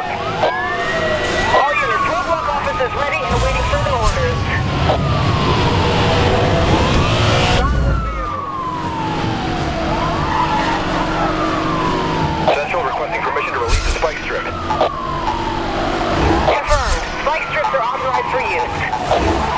out. All units, roadblock office is ready and awaiting further orders. Central requesting permission to release the spike strip. Confirmed. Spike strips are authorized for use.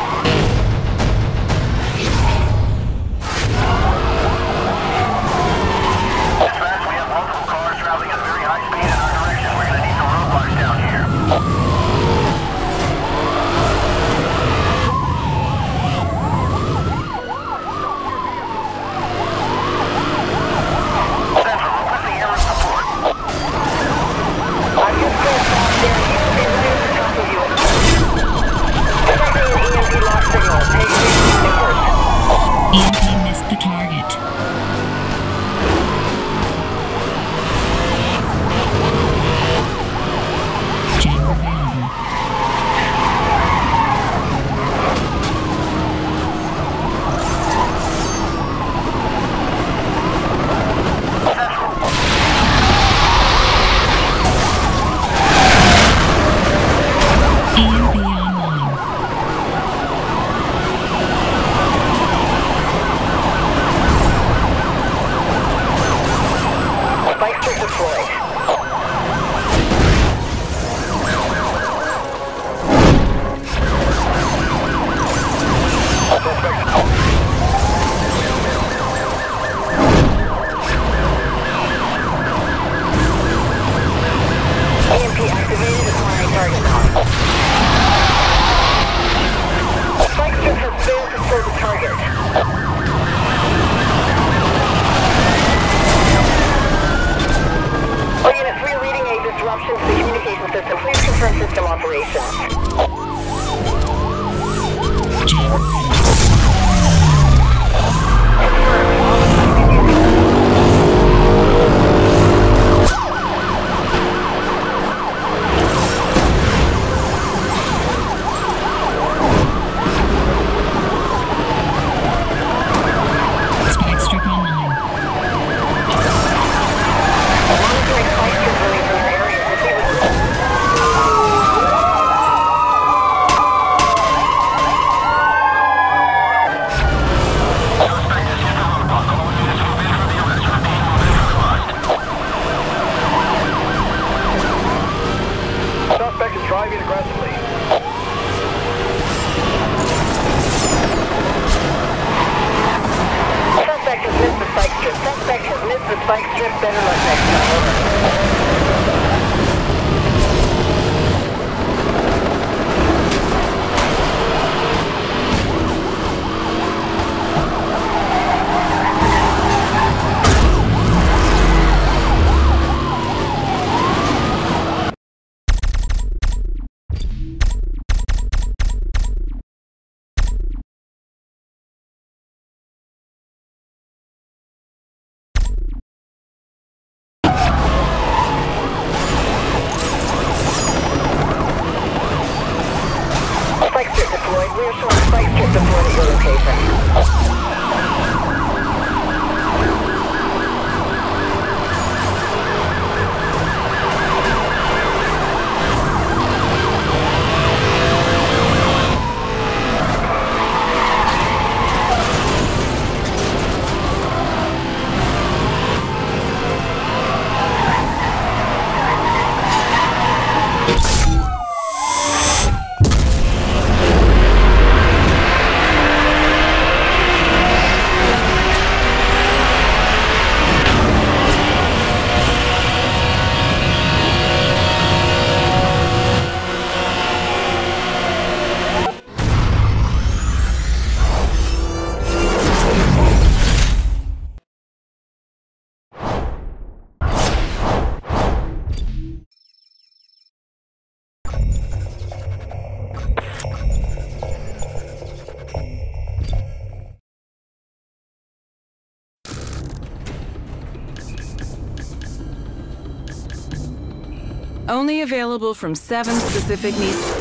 Only available from 7 specific needs.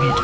period.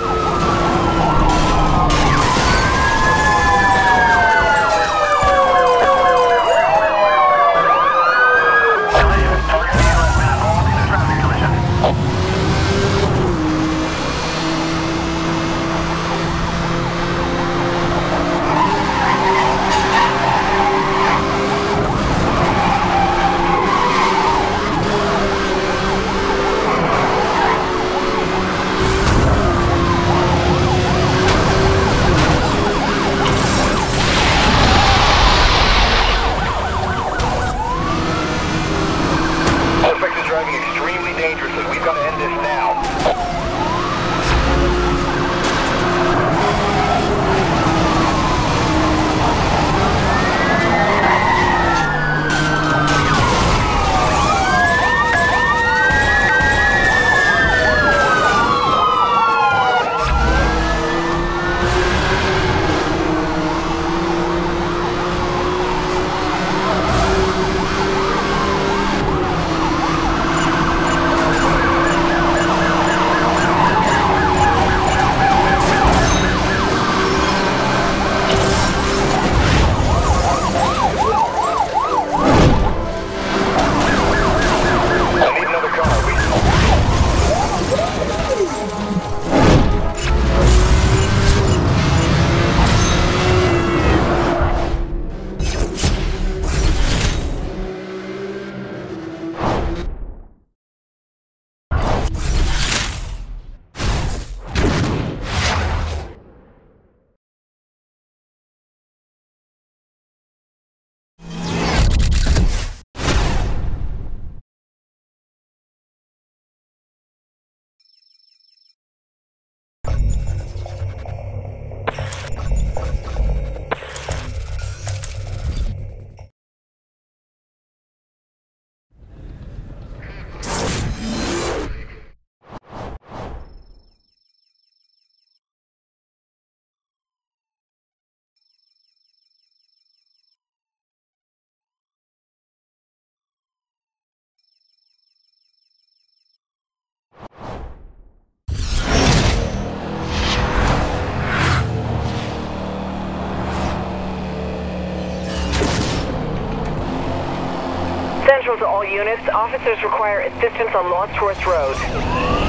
To all units, officers require assistance on Lawsworth Road.